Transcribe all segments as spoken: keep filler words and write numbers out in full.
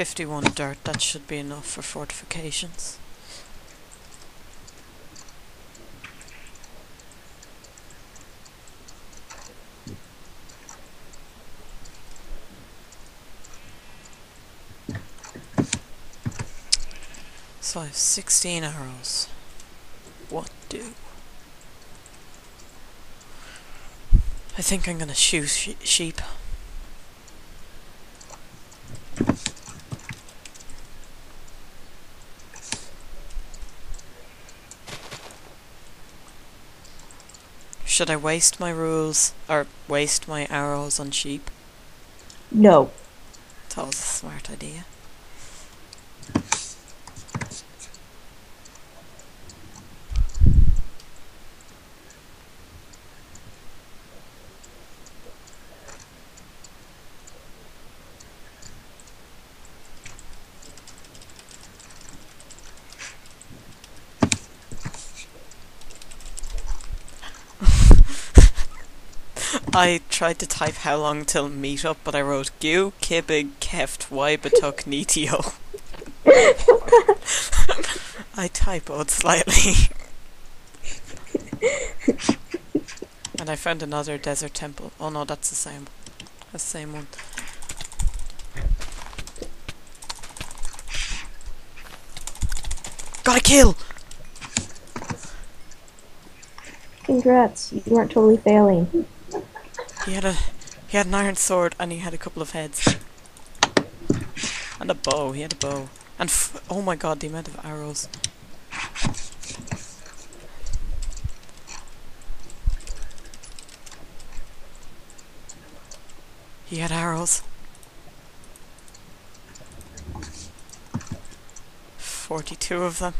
fifty-one dirt, that should be enough for fortifications. So I have sixteen arrows. What do? I think I'm gonna shoot she sheep. Should I waste my rules or waste my arrows on sheep? No. That was a smart idea. I tried to type how long till meetup, but I wrote Gu Kibig Keft Wybatuk Nitio. I typoed slightly. And I found another desert temple. Oh no, that's the same. That's the same one. Gotta kill! Congrats, you weren't totally failing. He had a he had an iron sword and he had a couple of heads and a bow. He had a bow and f oh my god, the amount of arrows. He had arrows. Forty-two of them.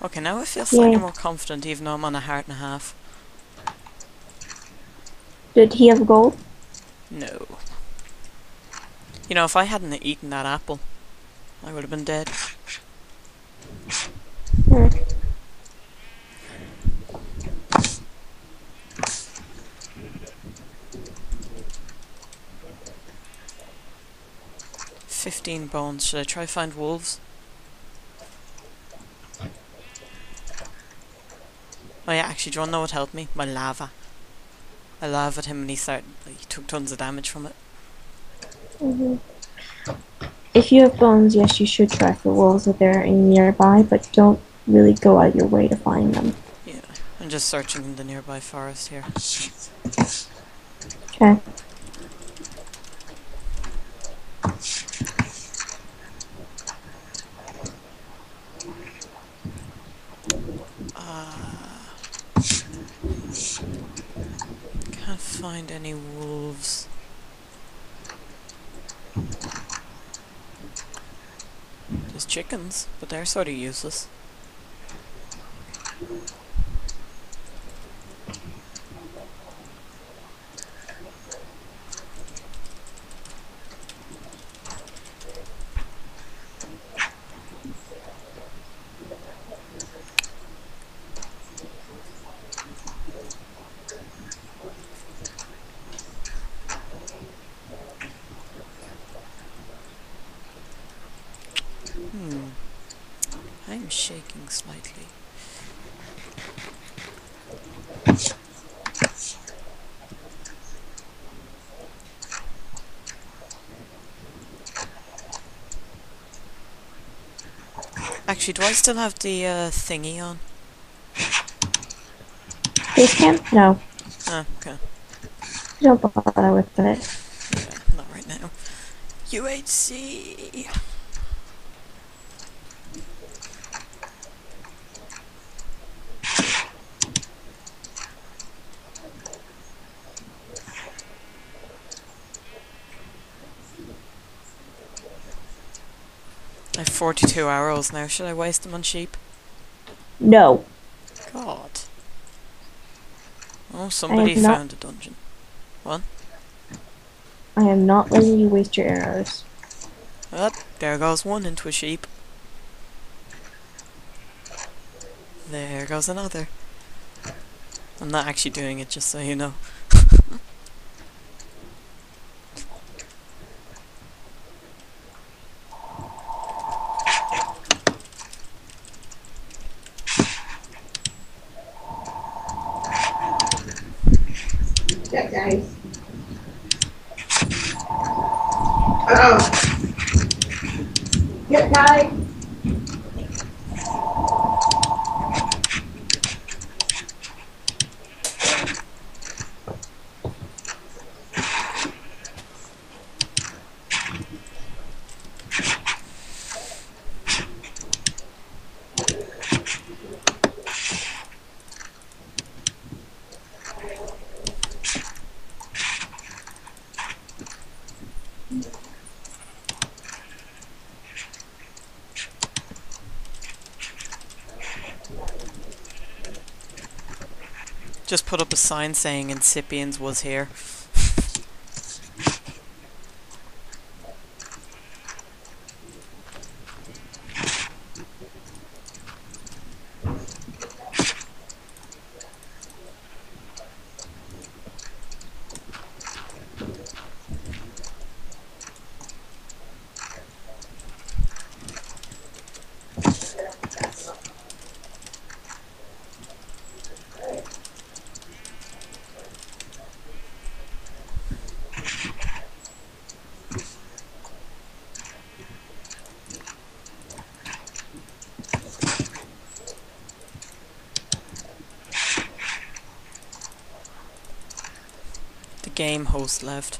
Okay, now I feel slightly yeah. more confident, even though I'm on a heart and a half. Did he have gold? No. You know, if I hadn't eaten that apple, I would have been dead. Hmm. Fifteen bones. Should I try find wolves? Oh yeah, actually, do you want to know what helped me? My lava. I laughed at him and he started, like, he took tons of damage from it. Mm-hmm. If you have bones, yes, you should try for wolves if they're nearby, but don't really go out of your way to find them. Yeah, I'm just searching in the nearby forest here. Okay. Find any wolves. There's chickens, but they're sort of useless. Shaking slightly. Actually, do I still have the uh, thingy on? This can? No. Oh, okay. Don't bother with it. Yeah, not right now. U H C! I have forty-two arrows now. Should I waste them on sheep? No. God. Oh, somebody found a dungeon. What? I am not letting you waste your arrows. Oh, there goes one into a sheep. There goes another. I'm not actually doing it, just so you know. Oh. Yep, guy. Just put up a sign saying Incipiens was here. Game host left.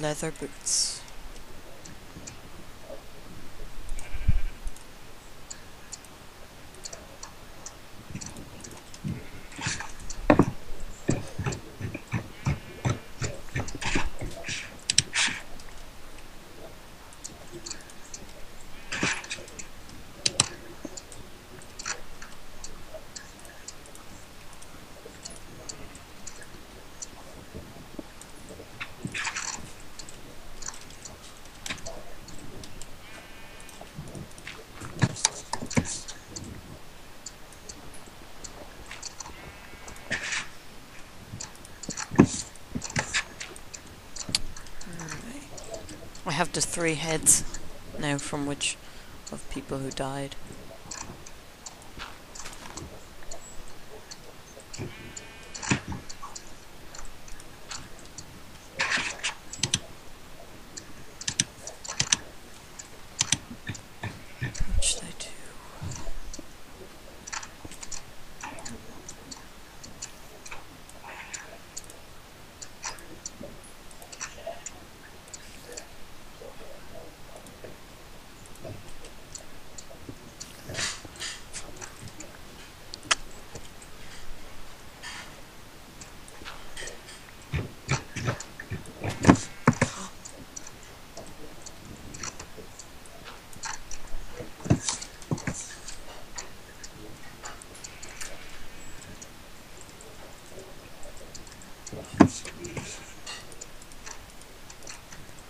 Leather boots. I have the three heads now from which of people who died.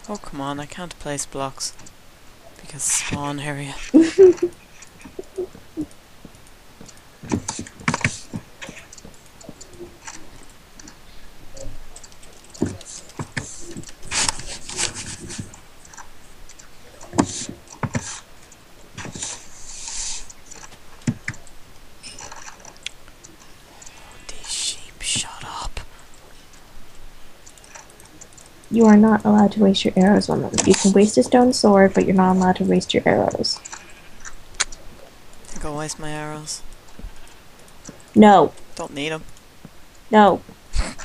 Oh, come on, I can't place blocks because spawn area. You are not allowed to waste your arrows on them. You can waste a stone sword, but you're not allowed to waste your arrows. I think I'll waste my arrows. No. Don't need them. No. I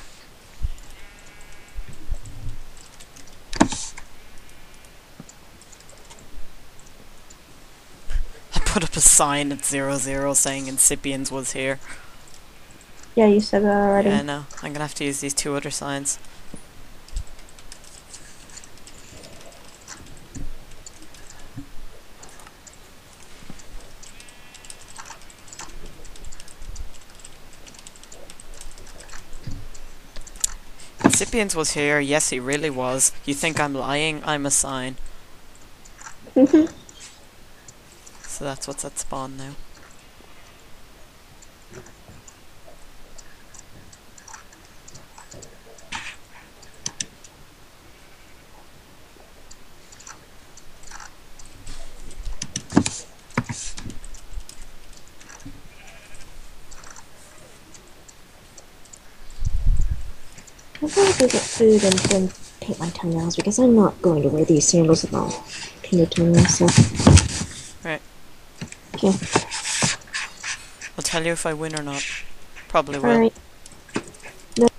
put up a sign at zero zero saying Incipiens was here. Yeah, you said that already. Yeah, no. I'm gonna have to use these two other signs. Incipiens was here. Yes, he really was. You think I'm lying? I'm a sign. Mm-hmm. So that's what's at spawn now. I'm going to go get food and then paint my toenails because I'm not going to wear these sandals at all. Painted toenails, so. Right. Okay. I'll tell you if I win or not. Probably will. Alright. No.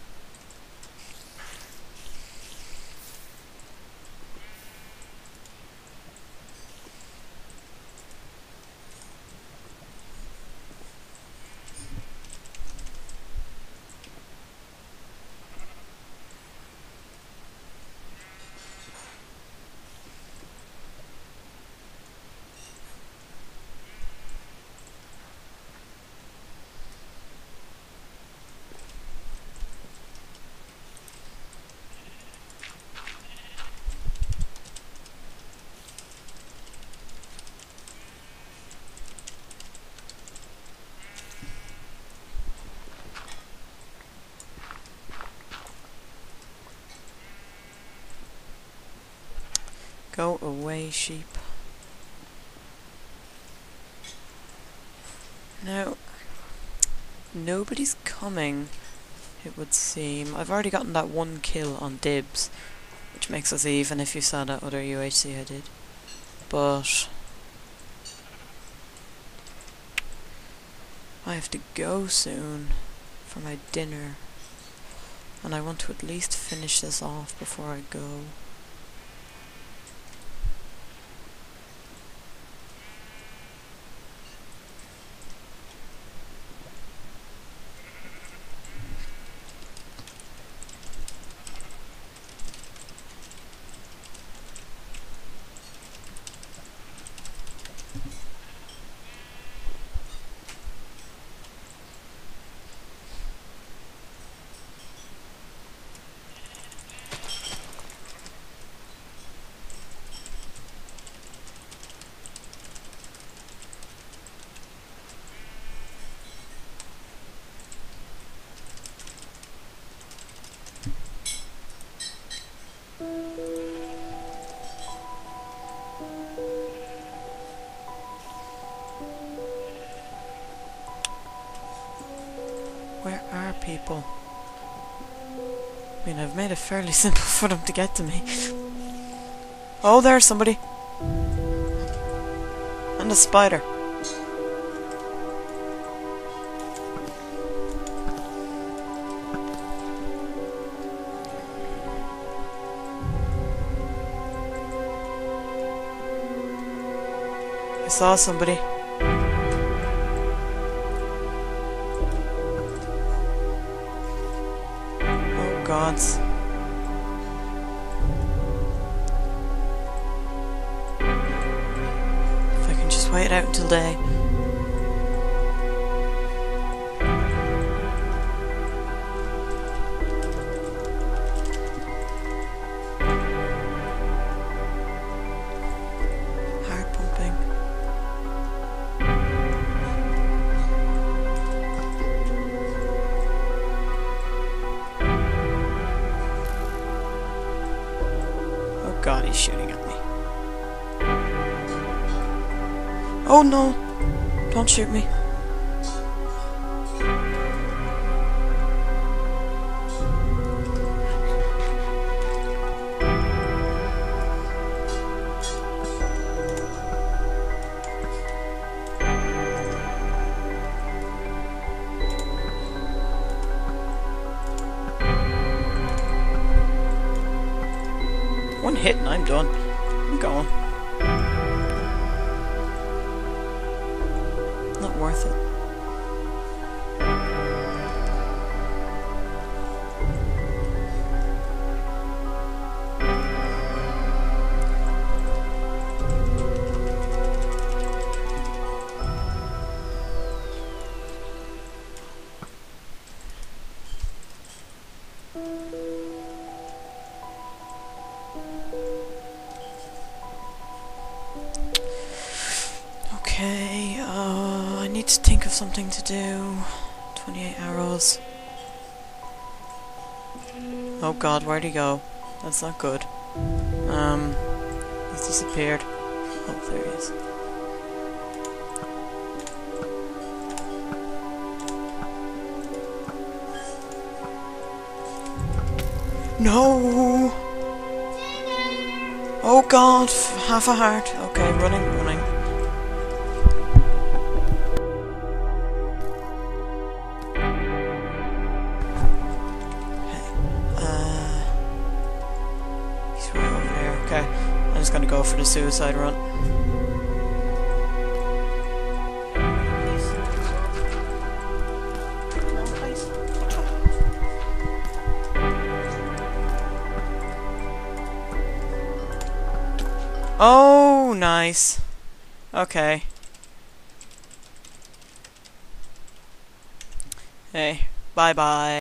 Go away, sheep. Now, nobody's coming, it would seem. I've already gotten that one kill on Dibs, which makes us even if you saw that other U H C I did. But I have to go soon for my dinner, and I want to at least finish this off before I go. Where are people? I mean, I've made it fairly simple for them to get to me. Oh, there's somebody! And a spider. I saw somebody. Gods. If I can just wait it out until day. God, he's shooting at me. Oh no! Don't shoot me. One hit and I'm done. I'm going. Not worth it. Okay, uh, I need to think of something to do. twenty-eight arrows. Oh god, where'd he go? That's not good. Um, he's disappeared. Oh, there he is. No! Oh god, half a heart. Okay, running, running. Okay, uh, he's right over there. Okay, I'm just gonna go for the suicide run. Oh, nice. Okay. Hey, bye-bye.